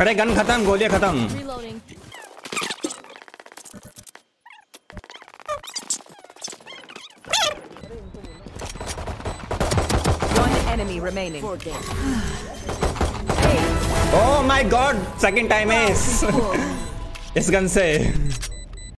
अरे गन खत्म, गोलियां खत्म। Enemy remaining. Oh my god, second time ace. Is gun se